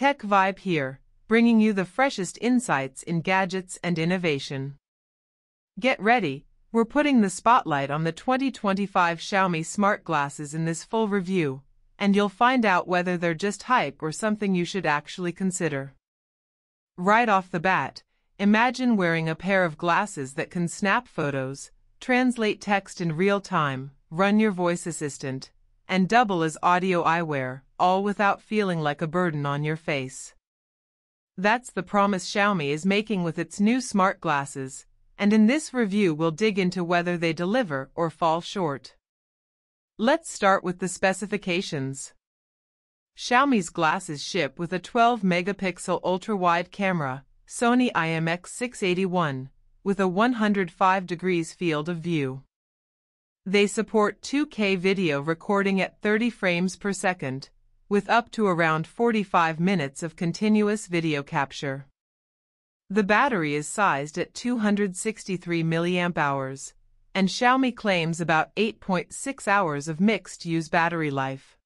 Tech Vibe here, bringing you the freshest insights in gadgets and innovation. Get ready, we're putting the spotlight on the 2025 Xiaomi smart glasses in this full review, and you'll find out whether they're just hype or something you should actually consider. Right off the bat, imagine wearing a pair of glasses that can snap photos, translate text in real time, run your voice assistant, and double as audio eyewear, all without feeling like a burden on your face. That's the promise Xiaomi is making with its new smart glasses, and in this review we'll dig into whether they deliver or fall short. Let's start with the specifications. Xiaomi's glasses ship with a 12-megapixel ultra-wide camera, Sony IMX681, with a 105 degrees field of view. They support 2K video recording at 30 frames per second, with up to around 45 minutes of continuous video capture. The battery is sized at 263 mAh, and Xiaomi claims about 8.6 hours of mixed-use battery life.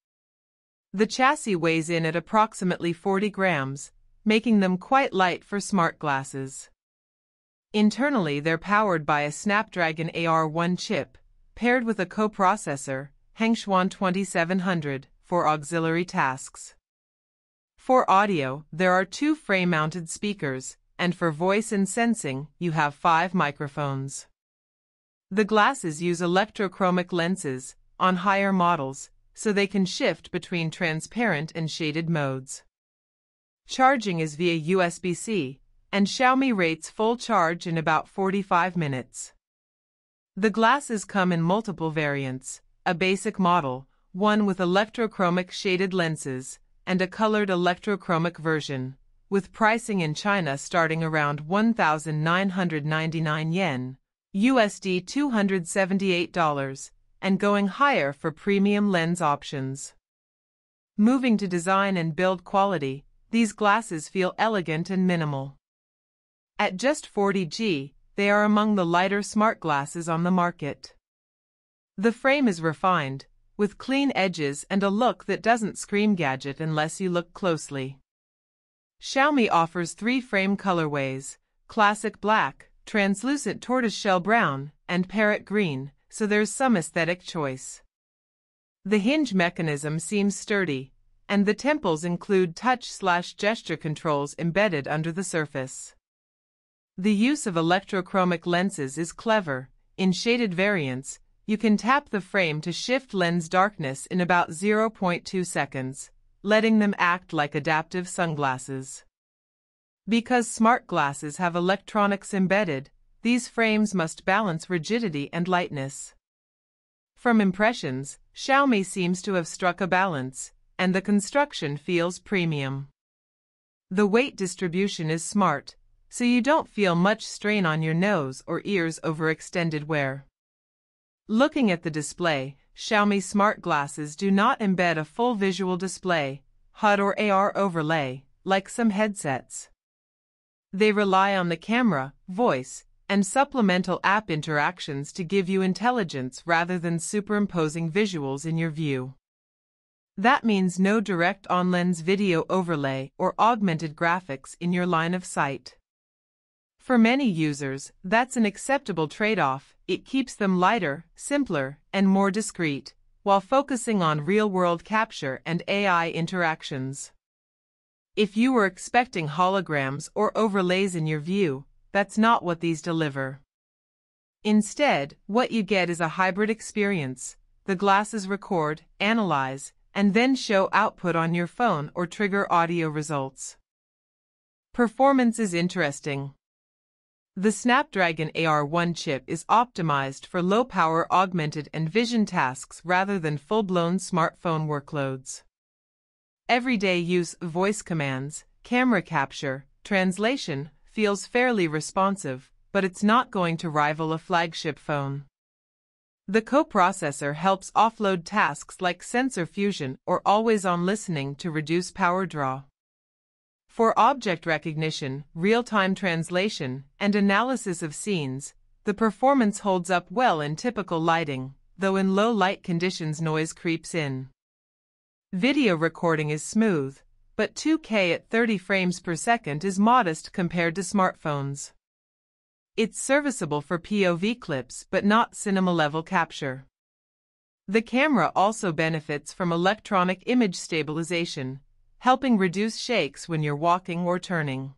The chassis weighs in at approximately 40 grams, making them quite light for smart glasses. Internally, they're powered by a Snapdragon AR1 chip, paired with a coprocessor, Hengshuan 2700, for auxiliary tasks. For audio, there are 2 frame-mounted speakers, and for voice and sensing, you have 5 microphones. The glasses use electrochromic lenses on higher models, so they can shift between transparent and shaded modes. Charging is via USB-C, and Xiaomi rates full charge in about 45 minutes. The glasses come in multiple variants, a basic model, one with electrochromic shaded lenses, and a colored electrochromic version, with pricing in China starting around 1,999 yen, USD $278, and going higher for premium lens options. Moving to design and build quality, these glasses feel elegant and minimal. At just 40G, they are among the lighter smart glasses on the market. The frame is refined, with clean edges and a look that doesn't scream gadget unless you look closely. Xiaomi offers 3 frame colorways, classic black, translucent tortoiseshell brown, and parrot green, so there's some aesthetic choice. The hinge mechanism seems sturdy, and the temples include touch/gesture controls embedded under the surface. The use of electrochromic lenses is clever. In shaded variants, you can tap the frame to shift lens darkness in about 0.2 seconds, letting them act like adaptive sunglasses. Because smart glasses have electronics embedded, these frames must balance rigidity and lightness. From impressions, Xiaomi seems to have struck a balance, and the construction feels premium. The weight distribution is smart, so you don't feel much strain on your nose or ears over extended wear. Looking at the display, Xiaomi smart glasses do not embed a full visual display, HUD or AR overlay, like some headsets. They rely on the camera, voice, and supplemental app interactions to give you intelligence rather than superimposing visuals in your view. That means no direct on-lens video overlay or augmented graphics in your line of sight. For many users, that's an acceptable trade-off. It keeps them lighter, simpler, and more discreet, while focusing on real-world capture and AI interactions. If you were expecting holograms or overlays in your view, that's not what these deliver. Instead, what you get is a hybrid experience. The glasses record, analyze, and then show output on your phone or trigger audio results. Performance is interesting. The Snapdragon AR1 chip is optimized for low-power augmented and vision tasks rather than full-blown smartphone workloads. Everyday use of voice commands, camera capture, translation feels fairly responsive, but it's not going to rival a flagship phone. The coprocessor helps offload tasks like sensor fusion or always-on listening to reduce power draw. For object recognition, real-time translation, and analysis of scenes, the performance holds up well in typical lighting, though in low light conditions noise creeps in. Video recording is smooth, but 2K at 30 frames per second is modest compared to smartphones. It's serviceable for POV clips but not cinema-level capture. The camera also benefits from electronic image stabilization, helping reduce shakes when you're walking or turning.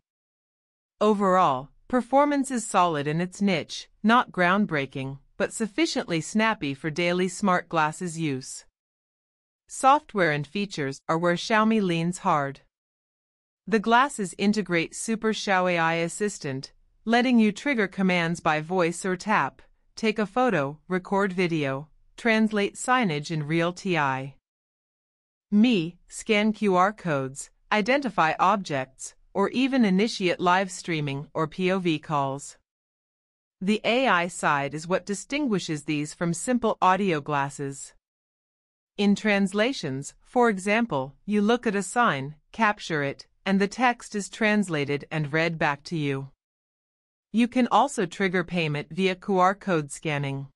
Overall, performance is solid in its niche, not groundbreaking, but sufficiently snappy for daily smart glasses use. Software and features are where Xiaomi leans hard. The glasses integrate Super Xiao AI Assistant, letting you trigger commands by voice or tap, take a photo, record video, translate signage in real time, scan QR codes, identify objects, or even initiate live streaming or POV calls. The AI side is what distinguishes these from simple audio glasses. In translations, for example, you look at a sign, capture it, and the text is translated and read back to you. You can also trigger payment via QR code scanning.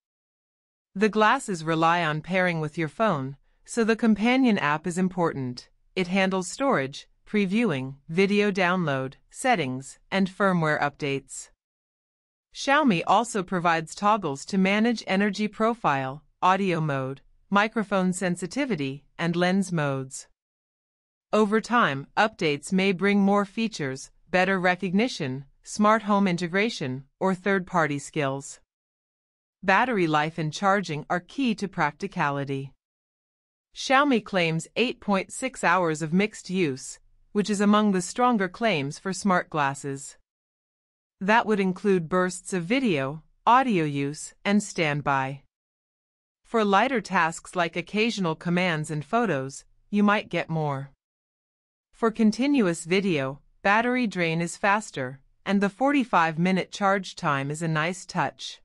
The glasses rely on pairing with your phone, so the companion app is important. It handles storage, previewing, video download, settings, and firmware updates. Xiaomi also provides toggles to manage energy profile, audio mode, microphone sensitivity, and lens modes. Over time, updates may bring more features, better recognition, smart home integration, or third-party skills. Battery life and charging are key to practicality. Xiaomi claims 8.6 hours of mixed use, which is among the stronger claims for smart glasses. That would include bursts of video, audio use, and standby. For lighter tasks like occasional commands and photos, you might get more. For continuous video, battery drain is faster, and the 45-minute charge time is a nice touch.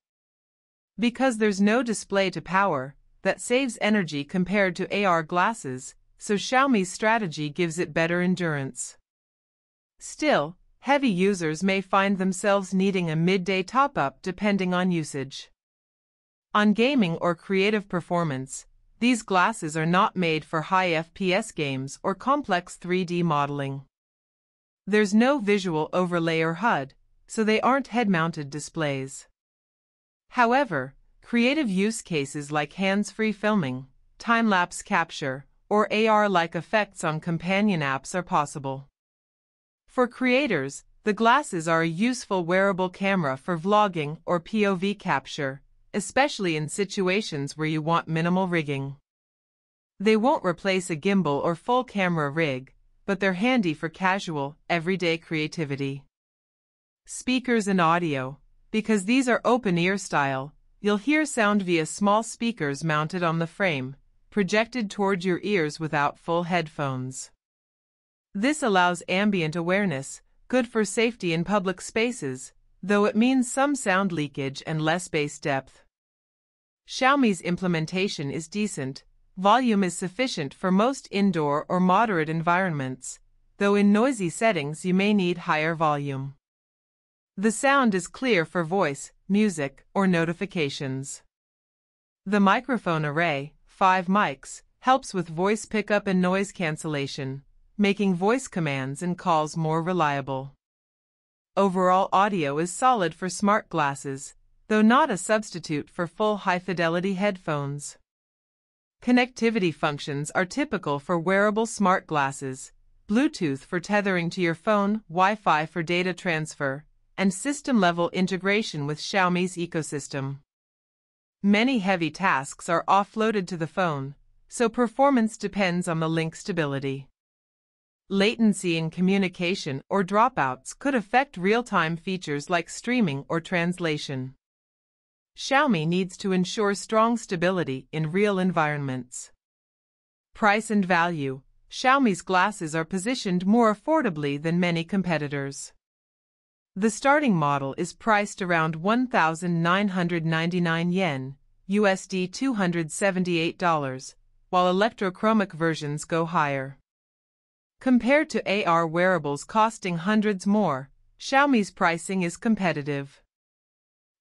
Because there's no display to power, that saves energy compared to AR glasses, so Xiaomi's strategy gives it better endurance. Still, heavy users may find themselves needing a midday top-up depending on usage. On gaming or creative performance, these glasses are not made for high FPS games or complex 3D modeling. There's no visual overlay or HUD, so they aren't head-mounted displays. However, creative use cases like hands-free filming, time-lapse capture, or AR-like effects on companion apps are possible. For creators, the glasses are a useful wearable camera for vlogging or POV capture, especially in situations where you want minimal rigging. They won't replace a gimbal or full camera rig, but they're handy for casual, everyday creativity. Speakers and audio. Because these are open-ear style, you'll hear sound via small speakers mounted on the frame, projected toward your ears without full headphones. This allows ambient awareness, good for safety in public spaces, though it means some sound leakage and less bass depth. Xiaomi's implementation is decent. Volume is sufficient for most indoor or moderate environments, though in noisy settings you may need higher volume. The sound is clear for voice, music, or notifications. The microphone array, 5 mics, helps with voice pickup and noise cancellation, making voice commands and calls more reliable. Overall audio is solid for smart glasses, though not a substitute for full high-fidelity headphones. Connectivity functions are typical for wearable smart glasses: Bluetooth for tethering to your phone, Wi-Fi for data transfer, and system-level integration with Xiaomi's ecosystem. Many heavy tasks are offloaded to the phone, so performance depends on the link stability. Latency in communication or dropouts could affect real-time features like streaming or translation. Xiaomi needs to ensure strong stability in real environments. Price and value. Xiaomi's glasses are positioned more affordably than many competitors. The starting model is priced around 1,999 yen, USD $278, while electrochromic versions go higher. Compared to AR wearables costing hundreds more, Xiaomi's pricing is competitive.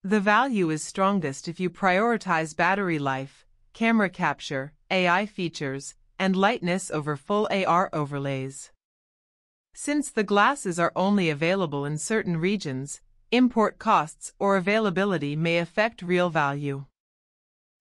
The value is strongest if you prioritize battery life, camera capture, AI features, and lightness over full AR overlays. Since the glasses are only available in certain regions, import costs or availability may affect real value.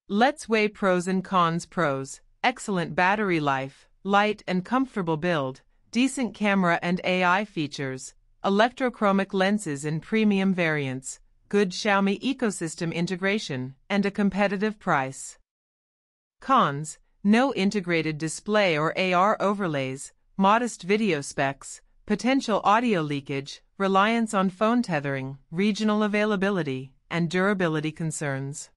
Let's weigh pros and cons. Pros: excellent battery life, light and comfortable build, decent camera and AI features, electrochromic lenses in premium variants, good Xiaomi ecosystem integration, and a competitive price. Cons: no integrated display or AR overlays, modest video specs, potential audio leakage, reliance on phone tethering, regional availability, and durability concerns.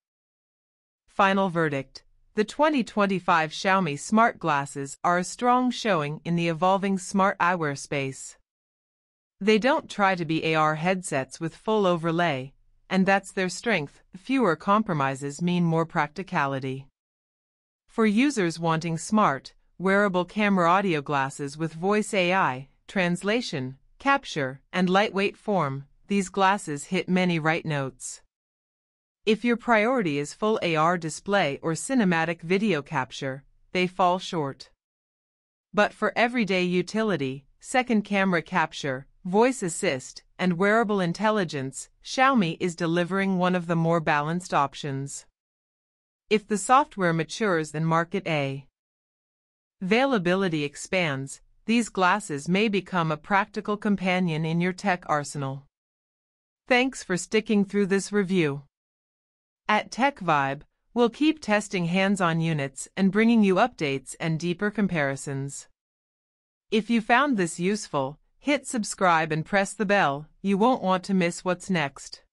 Final verdict: the 2025 Xiaomi smart glasses are a strong showing in the evolving smart eyewear space. They don't try to be AR headsets with full overlay, and that's their strength. Fewer compromises mean more practicality. For users wanting smart, wearable camera audio glasses with voice AI, translation, capture, and lightweight form, these glasses hit many right notes. If your priority is full AR display or cinematic video capture, they fall short. But for everyday utility, second camera capture, voice assist, and wearable intelligence, Xiaomi is delivering one of the more balanced options. If the software matures and market availability expands, these glasses may become a practical companion in your tech arsenal. Thanks for sticking through this review. At TechVibe, we'll keep testing hands-on units and bringing you updates and deeper comparisons. If you found this useful, hit subscribe and press the bell. You won't want to miss what's next.